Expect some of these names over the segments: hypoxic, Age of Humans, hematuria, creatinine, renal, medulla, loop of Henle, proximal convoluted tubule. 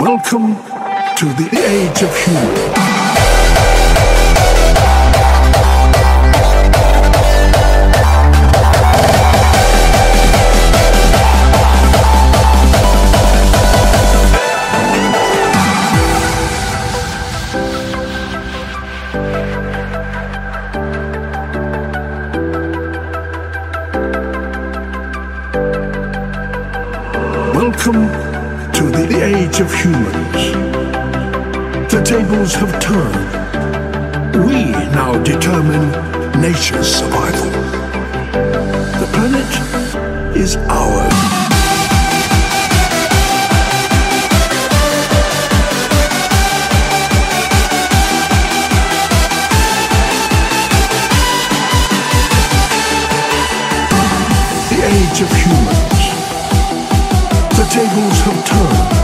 Welcome to the Age of Humans. Welcome to the Age of Humans. The tables have turned. We now determine nature's survival. The planet is ours. The Age of Humans. The tables have turned.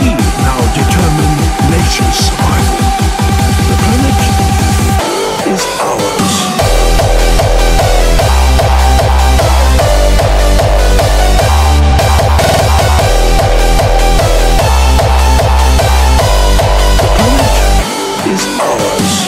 We now determine nature's survival. The planet is ours. The planet is ours.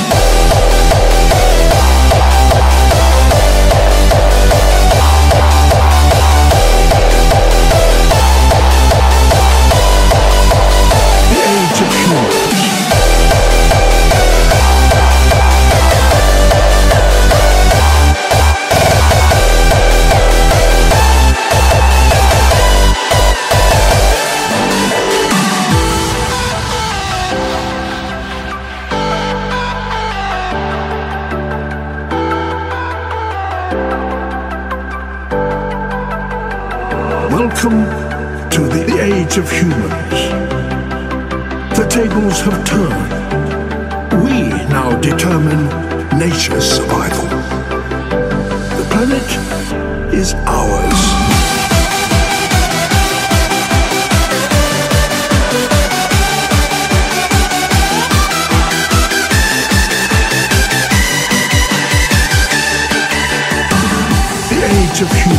Welcome to the Age of Humans. The tables have turned. We now determine nature's survival. The planet is ours. The Age of Humans.